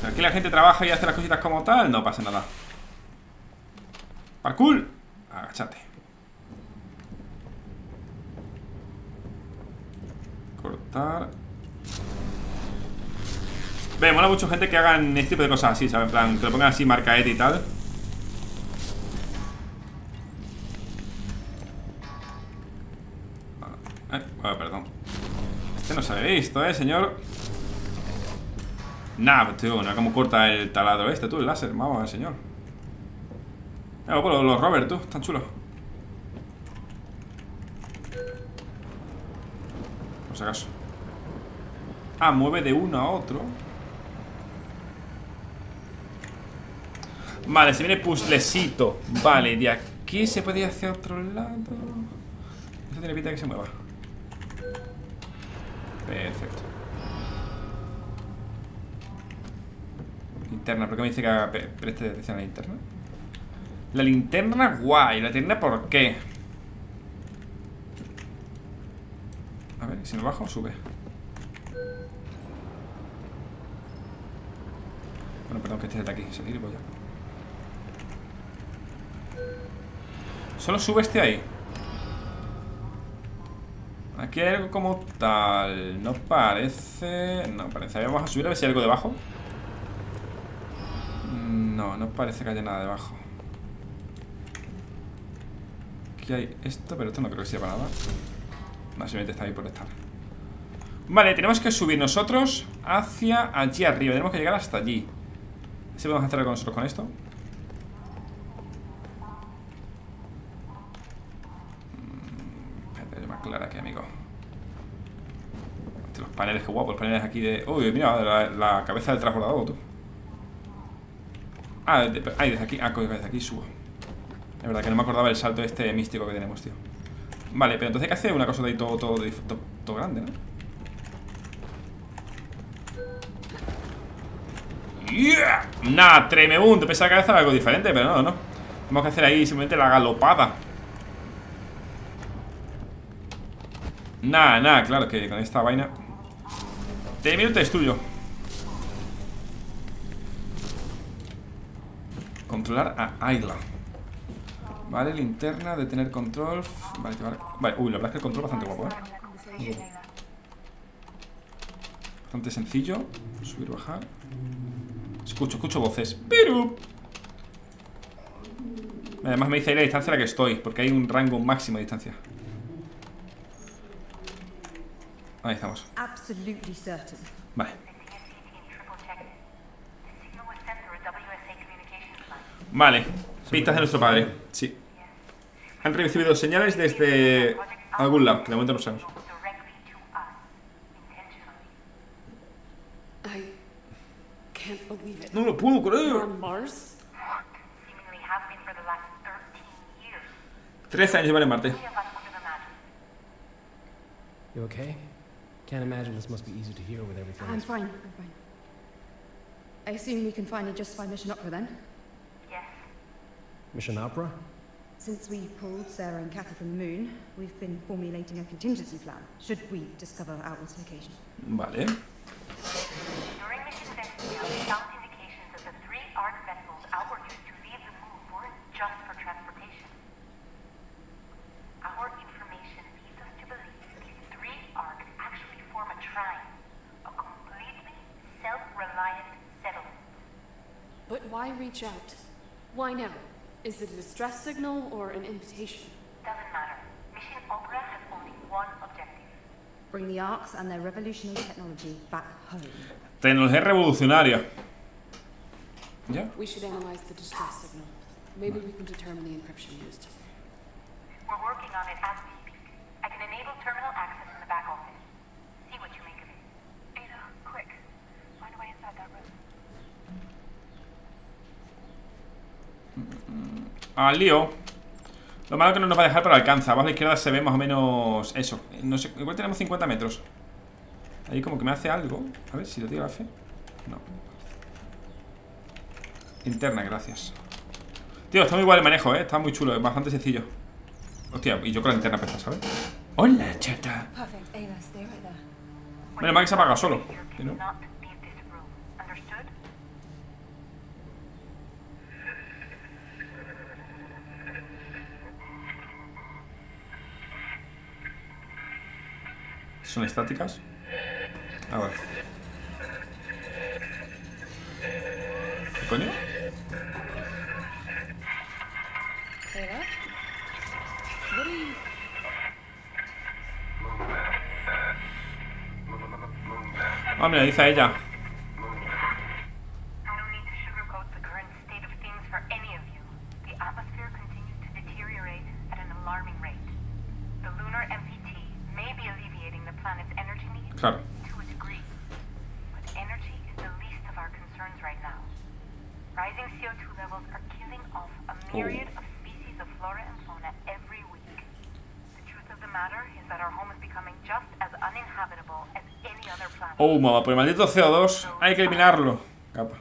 Pero aquí la gente trabaja y hace las cositas como tal. No pasa nada. Parkour. Agáchate. Cortar. Ve, mola mucho gente que hagan este tipo de cosas así, ¿sabes? En plan, que lo pongan así, marcaete y tal. Perdón. Este no se había visto, señor. Nah, pues tío, no es como corta el taladro este, tú, el láser. Vamos a ver, señor. Los Robert, tú, están chulos. Por si acaso. Ah, mueve de uno a otro. Vale, se viene puzzlecito. Vale, de aquí se puede ir hacia otro lado. Eso tiene pinta de que se mueva. Perfecto. Linterna, ¿por qué me dice que preste atención a la linterna? La linterna, guay. ¿La linterna por qué? A ver, si no bajo, sube. Bueno, perdón, que este es de aquí. Se tira y voy ya. Solo sube este ahí. Aquí hay algo como tal. No parece. No parece. Vamos a subir a ver si hay algo debajo. No parece que haya nada debajo. Aquí hay esto, pero esto no creo que sea para nada. No, simplemente está ahí por estar. Vale, tenemos que subir nosotros hacia allí arriba. Tenemos que llegar hasta allí. Así podemos hacer algo nosotros con esto. Espérate, más clara aquí, amigo. Los paneles, qué guapo. Los paneles aquí de... Uy, mira, la cabeza del transbordador, tú. Ah, ahí, desde aquí. Ah, coño, desde aquí subo. Es verdad que no me acordaba el salto este místico que tenemos, tío. Vale, pero entonces hay que hacer una cosa de ahí todo grande, ¿no? Yeah. Nah, tremendo. Pensaba que era algo diferente, pero no. Tenemos que hacer ahí simplemente la galopada. Nah, claro que con esta vaina. Termino es tuyo. Controlar a Ayla. Vale, linterna, detener control. Vale, vale. Uy, la verdad es que el control es bastante guapo, ¿eh? Bastante sencillo. Subir, bajar. Escucho voces. Pero además me dice ahí la distancia a la que estoy, porque hay un rango máximo de distancia. Ahí estamos. Vale. Vale. Pistas de nuestro padre. Sí. Han recibido señales desde algún lado, que de momento no sabemos. No lo puedo creer. 13 años llevan en Marte. You okay? Can't imagine this must be easy to hear with everything. I'm fine. I assume we can finally justify Mission Opera then? Yes. Mission Opera? Since we pulled Sarah and Kathy from the moon, we've been formulating a contingency plan. Should we discover Outward's location? Vale. Why reach out? Why now? Is it a distress signal or an invitation? Doesn't matter. Mission Opera has only one objective. Bring the Arcs and their revolutionary technology back home. Tecnología revolucionaria. Yeah. We should analyze the distress signal. Maybe we can determine the encryption used. We're working on it as we speak. I can enable terminal access in the back office. See what you make of it. Ayla, quick. Find a way inside that room. Al lío. Lo malo que no nos va a dejar, pero alcanza. Abajo a la izquierda se ve más o menos eso. No sé, igual tenemos 50 metros. Ahí como que me hace algo. A ver si lo digo, hace. No. Interna, gracias. Tío, está muy guay el manejo, ¿eh? Está muy chulo, es bastante sencillo. Hostia, y yo con la interna pesada, ¿sabes? ¡Hola, chata! Menos mal que se apaga solo. ¿No? Son estáticas. A ver. ¿Qué coño? Ah, mira, dice ella. Claro. Oh, mamá, por el maldito CO2 hay que eliminarlo. Capa.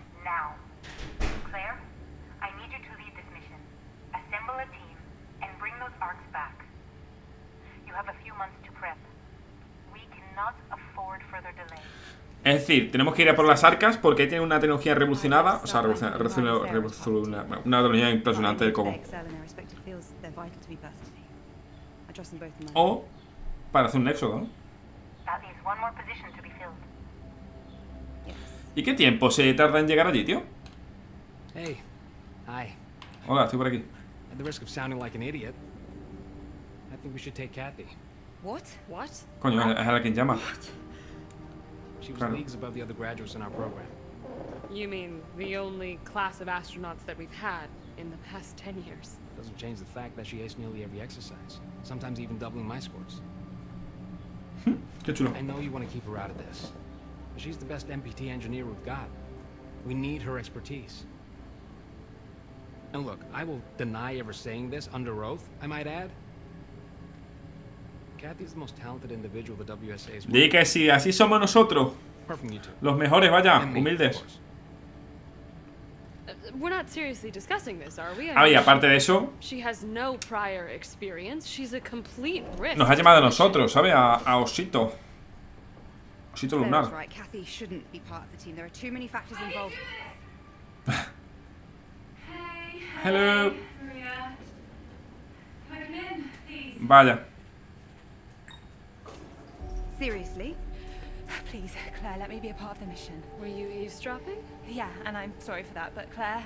Es decir, tenemos que ir a por las arcas porque tienen una tecnología revolucionada. O sea, una tecnología impresionante del Cobo. O para hacer un éxodo, ¿no? ¿Y qué tiempo se tarda en llegar allí, tío? Hola, estoy por aquí. I think we should take Kathy. What? What? Coño, es a la quien llama. She was leagues above the other graduates in our program. You mean the only class of astronauts that we've had in the past 10 years? Doesn't change the fact that she aced nearly every exercise, sometimes even doubling my scores. Qué chulo. I know you want to keep her out of this. But she's the best MPT engineer we've got. We need her expertise. And look, I will deny ever saying this under oath, I might add. Kathy's the most talented individual the WSA's. Di que sí, así somos nosotros. Los mejores, vaya, humildes. We're not seriously discussing this, are we? Ah, y aparte de eso, she has no prior experience. She's a complete risk. Nos ha llamado a nosotros, ¿sabe? A Osito. Osito Lunar. Right, Kathy shouldn't be part of the team. There are too many factors involved. Hello. Vaya. Seriously? Please, Claire, let me be a part of the mission. Were you eavesdropping? Yeah, and I'm sorry for that, but Claire,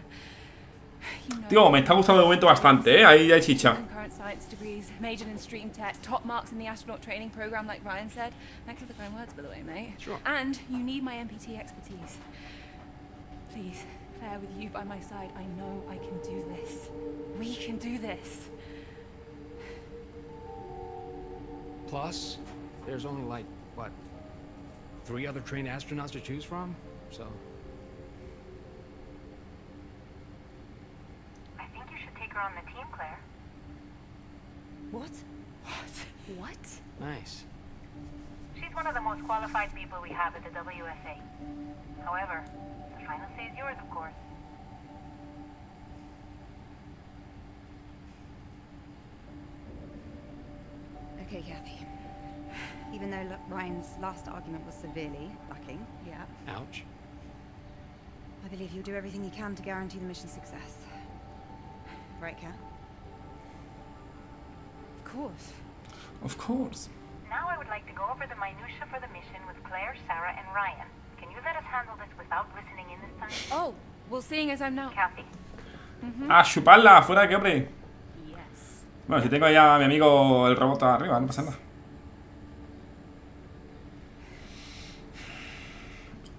tío, me está gustando el momento bastante, ¿eh? Ahí hay chicha. Current science degrees, majored in stream tech, top marks in the astronaut training program, like Ryan said. Thanks for the kind words, by the way, mate. Sure. And you need my MPT expertise. Please, Claire, with you by my side, I know I can do this. We can do this. Plus, there's only like what? 3 other trained astronauts to choose from, so I think you should take her on the team, Claire. What? What? What? Nice. She's one of the most qualified people we have at the WSA. However, the final say is yours, of course. Okay, Kathy. Even though Ryan's last argument was severely lacking, yeah. Ouch. I believe you'll do everything you can to guarantee the mission's success. Right, Kat? Of course. Of course. Now I would like to go over the minutia for the mission with Claire, Sarah, and Ryan. Can you let us handle this without listening in this time? Oh, well, seeing as I'm now. Kathy. Ah, chuparla, fuera que hombre. Yes. Bueno, si tengo ya a mi amigo el robot arriba, no pasa nada.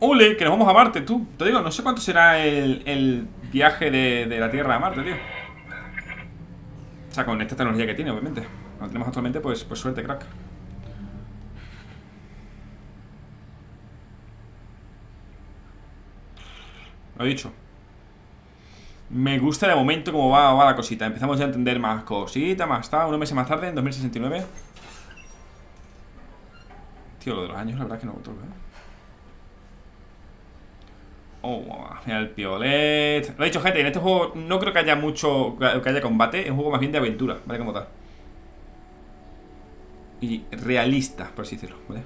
Ole, que nos vamos a Marte, tú. Te digo, no sé cuánto será el viaje de la Tierra a Marte, tío. O sea, con esta tecnología que tiene, obviamente. Cuando tenemos actualmente, pues suerte, crack. Lo he dicho. Me gusta de momento cómo va la cosita. Empezamos ya a entender más cositas, más tarde. Unos meses más tarde, en 2069. Tío, lo de los años, la verdad es que no controlo, ¿eh? Oh, mira el piolet. Lo he dicho, gente, en este juego no creo que haya mucho, que haya combate. Es un juego más bien de aventura, ¿vale? Como tal. Y realista, por así decirlo, ¿vale?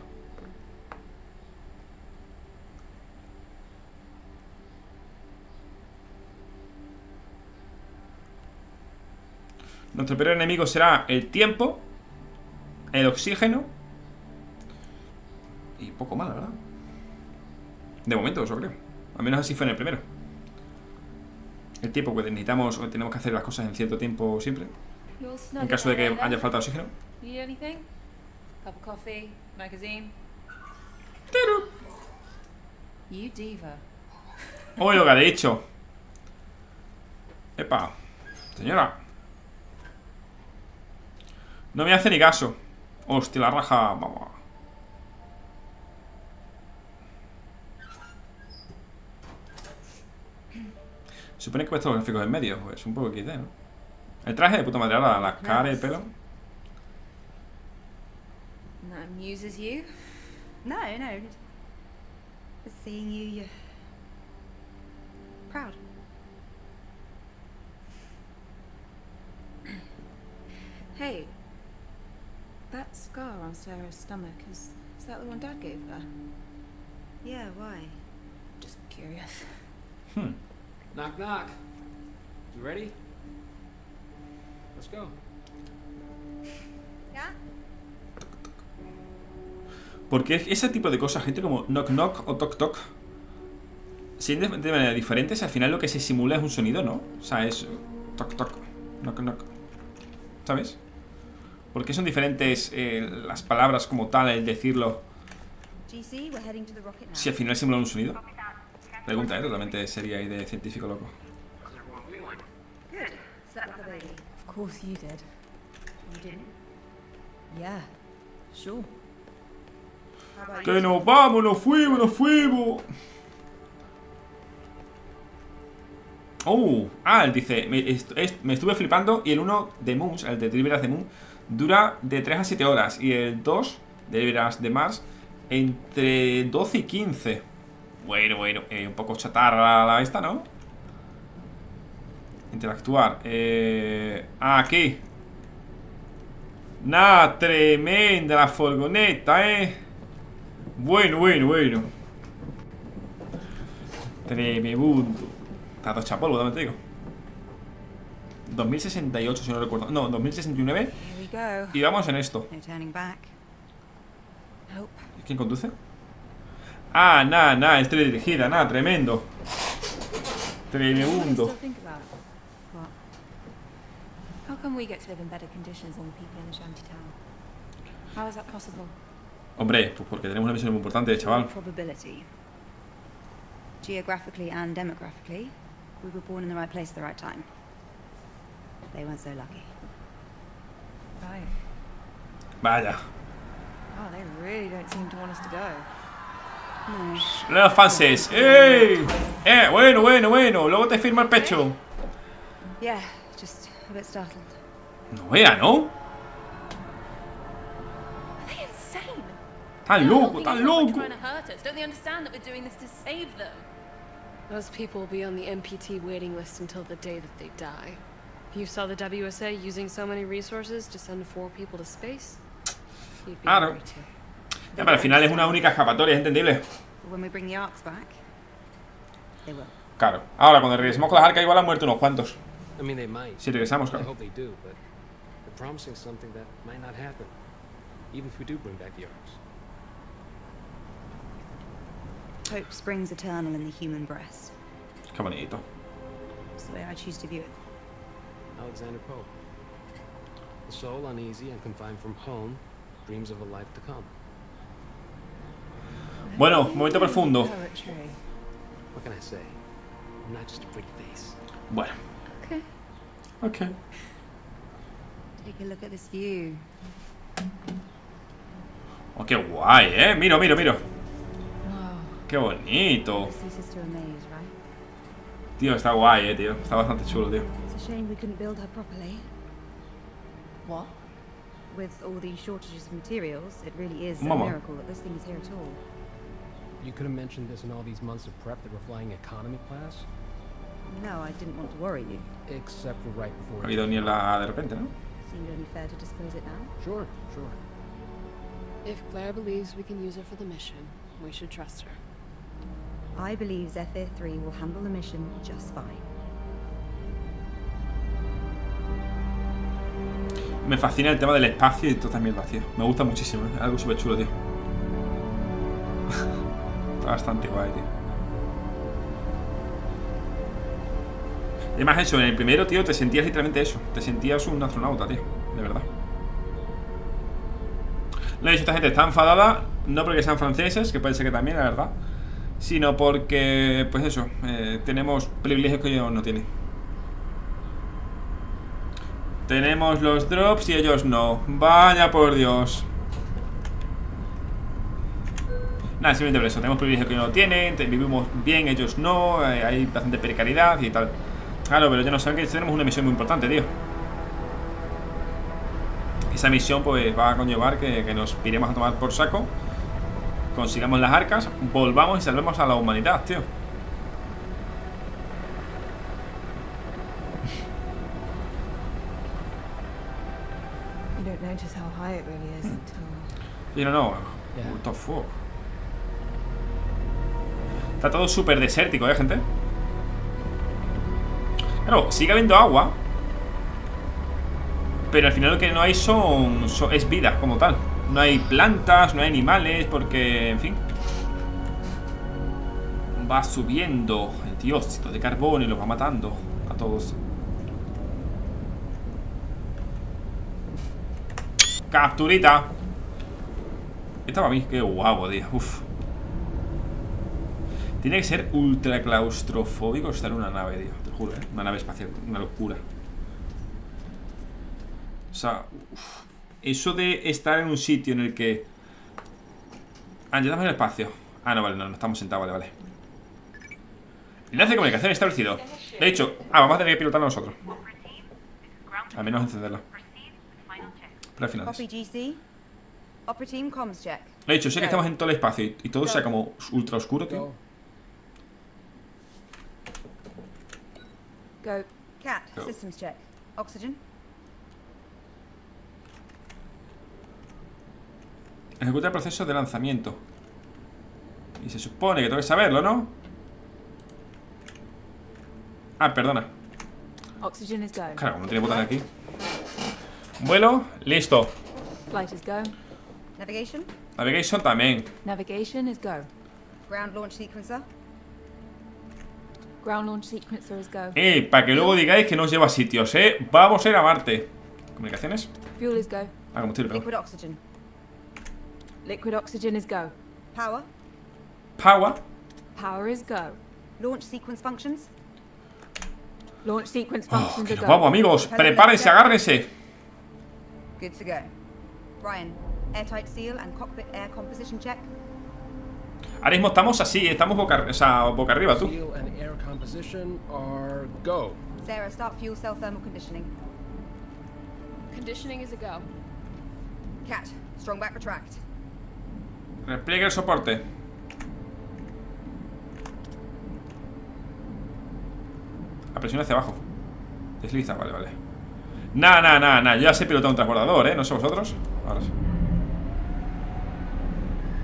Nuestro peor enemigo será el tiempo, el oxígeno y poco más, la verdad. De momento, eso creo. Al menos así fue en el primero. El tiempo, pues necesitamos o tenemos que hacer las cosas en cierto tiempo siempre. En caso de que haya falta de oxígeno. ¡Oh, lo que ha dicho! ¡Epa! Señora. No me hace ni caso. Hostia, la raja. Vamos. Supone que puesto los gráficos en medio, pues un poco XD, ¿no? El traje de puta madre, ahora las caras, el pelo. Hey, that scar on Sarah's stomach, is that the one Dad gave her? Yeah, why? Just curious. Knock, knock. You ready? Let's go. ¿Ya? Porque ese tipo de cosas, gente, como knock, knock o toc, toc, siendo de manera diferente, al final lo que se simula es un sonido, ¿no? O sea, es toc, toc, knock, knock. ¿Sabes? Porque son diferentes las palabras como tal, el decirlo. Si al final simulan un sonido. Pregunta, totalmente seria y de científico loco. Que nos vamos, nos fuimos. Oh, él dice, me estuve flipando. Y el 1 de Moons, el de Deliver Us The Moon, dura de 3 a 7 horas. Y el 2, Deliver Us The Mars, entre 12 y 15. Bueno, un poco chatarra la esta, ¿no? Interactuar. Aquí. Nah, tremenda la furgoneta, Bueno. Tremebundo. Está chapolvo, también te digo. 2068, si no recuerdo. No, 2069. Y vamos en esto. ¿Quién conduce? Ah, nada, estoy dirigida, tremendo. Tremendo. Hombre, pues porque tenemos una misión muy importante, chaval. Geographically and demographically, we were born in the right place at the right time. They weren't so lucky. Vaya. Oh, they really don't seem to want us to go. Los fanses. ¡Ey! Bueno. Luego te firma el pecho. Yeah, just a bit startled. No vea, ¿no? Tan loco. Don't they understand that we're doing this to save them? Those people will be on the MPT waiting list until the day that they die. You saw the WSA using so many resources to send 4 people to space? Claro. Ya, pero al final es una única escapatoria, es entendible. Claro. Ahora, cuando regresemos con las arcas, igual han muerto unos cuantos. Si regresamos, claro. Qué bonito. Alexander Poe. The soul uneasy and confined from home, dreams of a life to come. Bueno, momento profundo. Bueno. Okay. Oh, qué guay, Miro. Qué bonito. Tío, está guay, tío. Está bastante chulo, tío. Mamá. You could have mentioned this in all these months of prep that we're flying economy class. No, I didn't want to worry you. Except for right before. Ha habido ni la de repente, ¿no? Seemed only fair to disclose it now. Sure. If Claire believes we can use her for the mission, we should trust her. I believe Zephyr 3 will handle the mission just fine. Me fascina el tema del espacio y todo también, tío. Me gusta muchísimo, algo súper chulo, tío. Bastante guay, tío. Y además eso, en el primero, tío, te sentías literalmente eso. Te sentías un astronauta, tío. De verdad. Lo he dicho, esta gente está enfadada. No porque sean franceses, que puede ser que también, la verdad. Sino porque, pues eso, tenemos privilegios que ellos no tienen. Tenemos los drops y ellos no. Vaya por Dios. Nada, simplemente por eso, tenemos privilegios que no tienen, vivimos bien, ellos no, hay bastante precariedad y tal. Claro, pero ya no saben que tenemos una misión muy importante, tío. Esa misión pues va a conllevar que nos iremos a tomar por saco, consigamos las arcas, volvamos y salvemos a la humanidad, tío. You don't know. What the fuck? Está todo súper desértico, gente. Claro, sigue habiendo agua, pero al final lo que no hay es vida como tal. No hay plantas, no hay animales, porque, en fin, va subiendo el dióxido de carbono y los va matando a todos. Capturita. Esta para mí, qué guapo, tío. Uf. Tiene que ser ultra claustrofóbico estar en una nave, tío. Te lo juro, ¿eh? Una nave espacial, una locura. O sea, uf. Eso de estar en un sitio en el que... Ah, ya estamos en el espacio. Ah, no, vale, no estamos sentados, vale, vale. Enlace de comunicación establecido. De hecho, vamos a tener que pilotarlo nosotros. Al menos encenderlo. Pero al final es. De hecho, sé que estamos en todo el espacio y todo sea como ultra oscuro, tío. Go. Cat. Systems check. Oxygen. Ejecuta el proceso de lanzamiento. Y se supone que tengo que saberlo, ¿no? Ah, perdona. Claro, no tiene botón aquí. Vuelo, listo. Navigation también. Para que luego digáis que no os lleva a sitios, eh. Vamos a ir a Marte. Comunicaciones. Combustible. Liquid oxygen is go. Power is go. Launch sequence functions. Que nos vamos, amigos. Prepárense, agárrense. Good to go. Ryan, airtight seal and cockpit air composition check. Ahora mismo estamos así, estamos boca arriba, tú. Sarah, start fuel cell thermal conditioning. Conditioning is a go. Cat, strong back retract. Repliegue el soporte. La presión hacia abajo. Desliza, vale, vale. Nah, ya sé pilotar un transbordador, ¿eh? No sé vosotros. Ahora sí.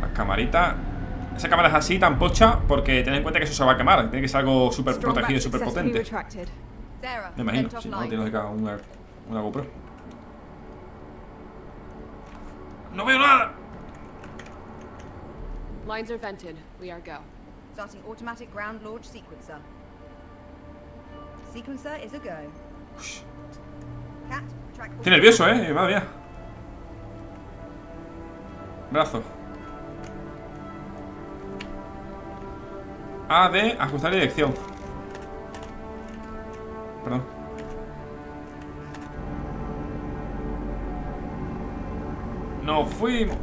La camarita. Esa cámara es así, tan pocha, porque tened en cuenta que eso se va a quemar. Tiene que ser algo súper protegido y súper potente. Me imagino, si no, tiene que una GoPro. ¡No veo nada! Lines are vented. We are go. Starting automatic ground launch sequencer. Estoy nervioso, madre mía. Brazo. A de ajustar la dirección. Perdón. No fuimos.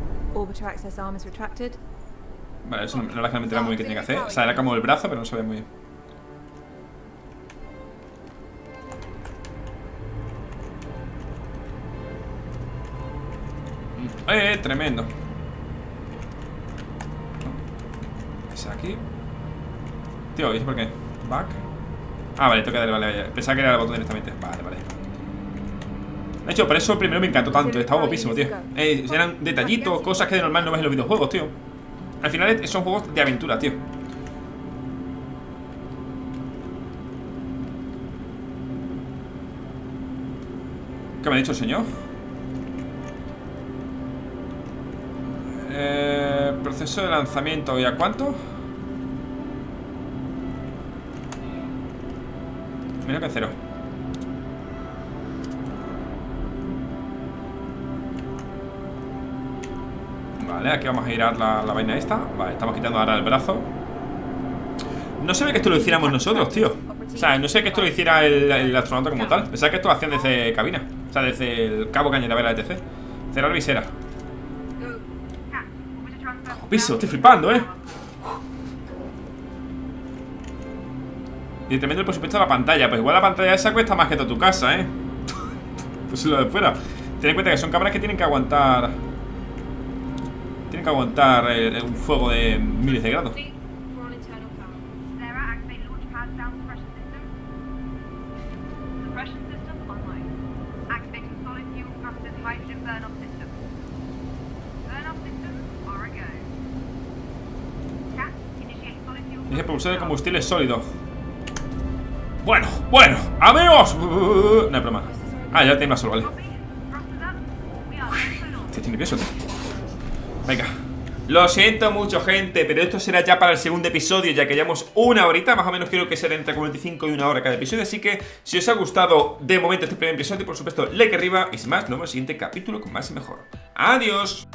Vale, eso no la gente era muy bien que tenía que hacer. O sea, era como el brazo, pero no se ve muy bien. Tremendo. Es aquí. Tío, ¿y por qué? Back. Vale, tengo que darle, vale. Pensaba que era el botón directamente. Vale. De hecho, por eso el primero me encantó tanto. Estaba guapísimo, tío. Eran detallitos, cosas que de normal no ves en los videojuegos, tío. Al final son juegos de aventura, tío. ¿Qué me ha dicho el señor? Proceso de lanzamiento, ¿y a cuánto? Menos que cero. Vale, aquí vamos a girar la vaina esta. Vale, estamos quitando ahora el brazo. No se ve que esto lo hiciéramos nosotros, tío. O sea, no sé que esto lo hiciera el astronauta como tal. Pensaba que esto lo hacían desde cabina. O sea, desde el cabo cañonavera etc. Cerrar visera. Piso, estoy flipando, Y tremendo el presupuesto de la pantalla. Pues igual la pantalla esa cuesta más que toda tu casa, Pues lo de fuera. Ten en cuenta que son cámaras que tienen que aguantar. Tienen que aguantar un fuego de miles de grados. Propulsor de combustible sólido. Bueno, amigos. No hay problema. Ya tiene más solo, vale. Estoy nervioso, tío. Venga. Lo siento mucho, gente, pero esto será ya para el segundo episodio, ya que llevamos una horita, más o menos creo que será entre 45 y una hora cada episodio. Así que si os ha gustado de momento este primer episodio, por supuesto, like arriba y sin más, nos vemos en el siguiente capítulo con más y mejor. ¡Adiós!